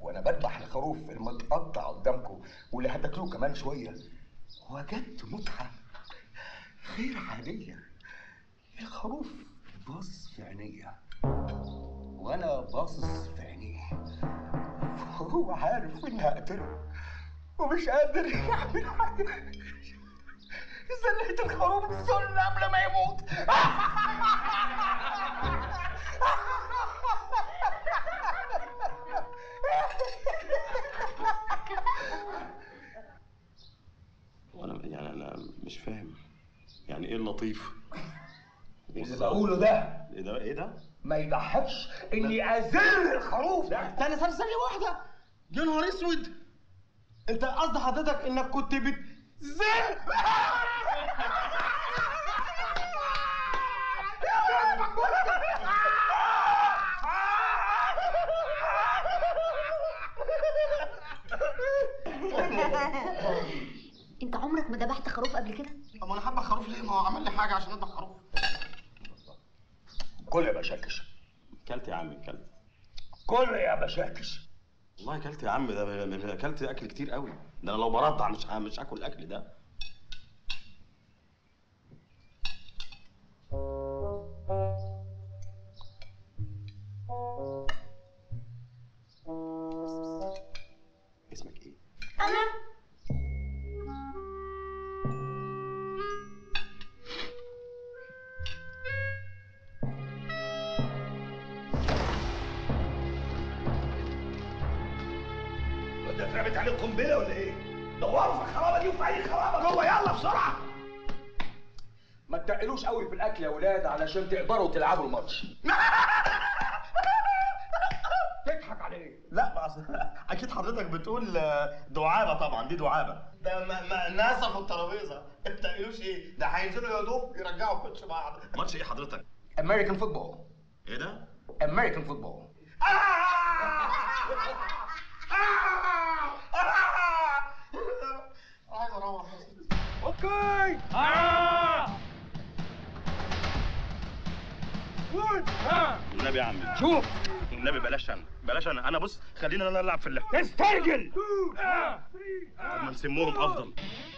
وانا بذبح الخروف المتقطع قدامكم واللي هتاكلوه كمان شويه، وجدت متعه غير عاديه. الخروف باصص في عينيا وانا باصص في عينيه، وهو عارف اني هقتله ومش قادر يعمل حاجه. زنيت الخروف السن قبل ما يموت. وانا يعني انا مش فاهم يعني ايه اللطيف اللي بقوله ده؟ ايه ده؟ ايه ده؟ ما يضحكش اني ازر الخروف ده. استنى ثانيه واحده، يا نهار اسود، انت قصد حضرتك انك كنت بتزر؟ انت عمرك ما ذبحت خروف قبل كده؟ اما انا حابه خروف ليه؟ ما هو عمل لي حاجه عشان اذبح خروف. كل يا بشاكش. كلت يا عم، كلت. كل يا بشاكش. والله كلت يا عم، ده كلت اكل كتير قوي، ده انا لو برضع مش هاكل الاكل ده. اسمك ايه؟ انا اترمت عليه قنبله ولا ايه؟ دوروا في الخرابه دي وفي اي خرابه جوه، يلا بسرعه. ما تتقلوش قوي في الاكل يا ولاد علشان تقدروا تلعبوا الماتش. تضحك على ايه؟ لا اصل اكيد حضرتك بتقول دعابه، طبعا دي دعابه، ده ناسفوا الترابيزه. ما تتقلوش ايه؟ ده هينزلوا يقعدوا يرجعوا الكوتش بعض. ماتش ايه حضرتك؟ امريكان فوتبول. ايه ده؟ امريكان فوتبول. عايز اروح. اوكي. والنبي يا عم شوف، والنبي بلاش انا، بلاش انا، بص خلينا انا العب في اللعب. استرجل. طب ما نسموهم افضل.